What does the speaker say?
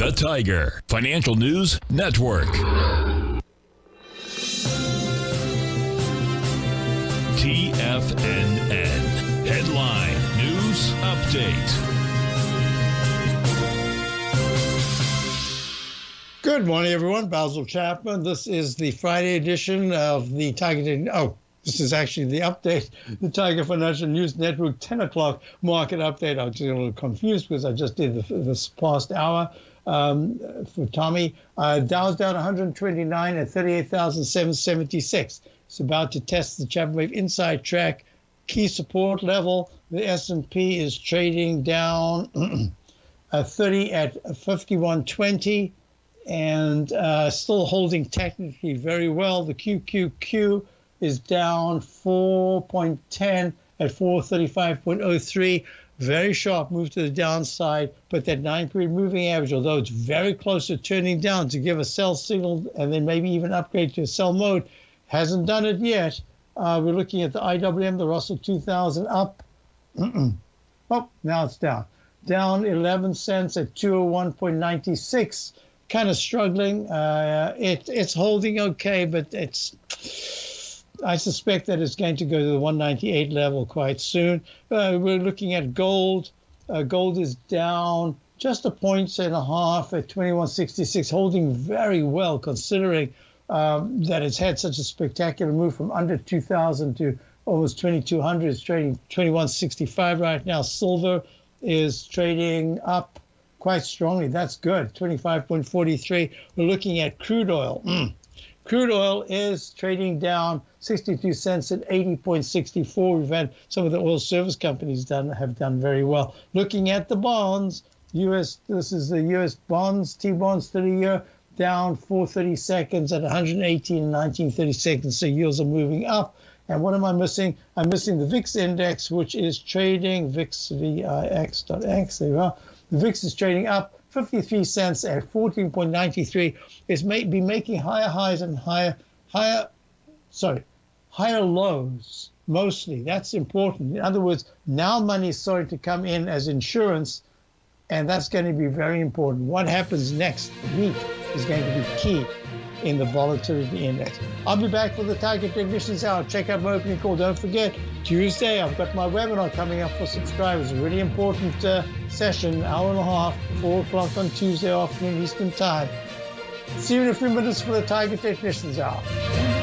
The Tiger Financial News Network. TFNN Headline News Update. Good morning, everyone. Basil Chapman. This is the Friday edition of the Tiger. This is actually the update, the Tiger Financial News Network 10 o'clock market update. I was just a little confused because I just did this past hour for Tommy. Dow's down 129 at 38,776. It's about to test the Chapman Wave inside track key support level. The S&P is trading down 30 at 51.20 and still holding technically very well. The QQQ is down 4.10 at 435.03. Very sharp move to the downside, but that 9-period moving average, although it's very close to turning down to give a sell signal and then maybe even upgrade to a sell mode, hasn't done it yet. We're looking at the IWM, the Russell 2000 up. Oh, now it's down. Down 11 cents at 201.96. Kind of struggling. It's holding okay, but I suspect that it's going to go to the 198 level quite soon. We're looking at gold. Gold is down just 1.5 points at 21.66, holding very well considering that it's had such a spectacular move from under 2,000 to almost 2,200. It's trading 21.65 right now. Silver is trading up quite strongly. That's good, 25.43. We're looking at crude oil. Crude oil is trading down 62 cents at 80.64. We've had some of the oil service companies have done very well. Looking at the bonds, U.S. This is the U.S. bonds, T-bonds, 30-year, down 4/32 at 118 and 19/32. So yields are moving up. And what am I missing? I'm missing the VIX index, which is trading VIX, VIX.X. There you are. The VIX is trading up 53 cents at 14.93. It's been making higher highs and higher lows mostly. That's important. In other words, now money is starting to come in as insurance, and that's going to be very important. What happens next week is going to be key in the volatility index. I'll be back for the Tiger Technicians Hour. Check out my opening call. Don't forget, Tuesday, I've got my webinar coming up for subscribers. A really important session, hour and a half, 4 o'clock on Tuesday afternoon Eastern Time. See you in a few minutes for the Tiger Technicians Hour.